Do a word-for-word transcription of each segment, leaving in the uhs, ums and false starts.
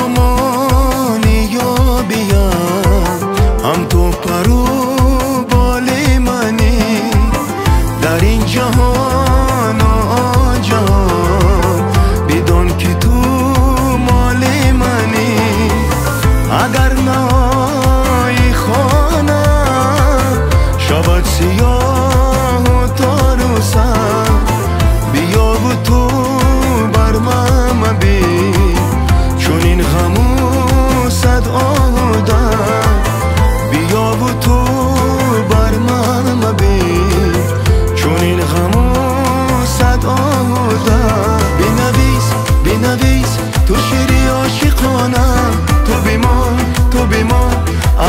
تو مانی و بیا هم تو پرو بالی منی در این جهان و جهان بدون که تو مالی منی اگر نای خانه شبت سیاه و تاروسم بیا و تو بر من بی چون این غمو صد آهدم بیا و تو بر من مبی چون این غمو صد آهدم بنویس بنویس تو شیری عاشقانم تو بمان تو بمان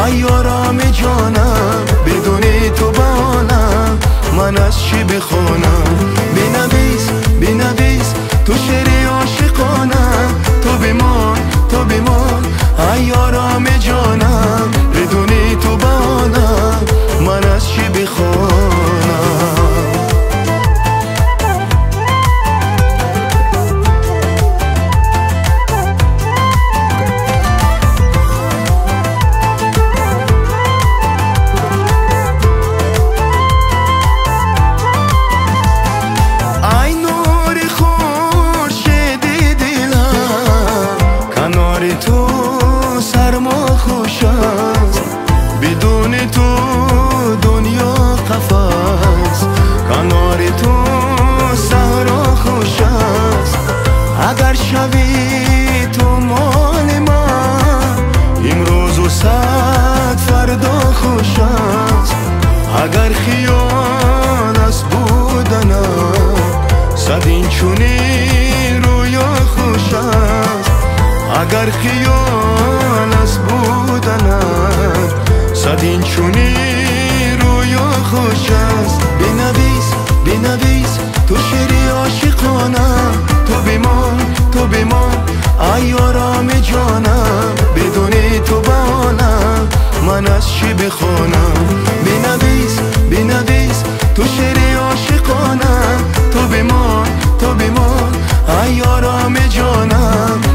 ای آرام جانم بدون تو بانم من از چی بخونم بنویس بنویس تو شیری عاشقانم تو بمان تو بمان ای آرام جانم بدونی تو بانم من از چی بخوانم تو سرما خوش است بدون تو دنیا قفس کنار تو صحرا خوش است اگر شوی تو مال من امروز و صد فردا خوش است اگر خیال از بودنم صد این چونین رویا خوش است اگر خیال از بودنم صد این چونی رویا خوش است بنویس بنویس تو شعری عاشقانم تو بمان تو بمان ای آرام جانم بدون تو بانم من از چی بخوانم بنویس بنویس تو شعری عاشقانم تو بمان تو بمان ای آرام جانم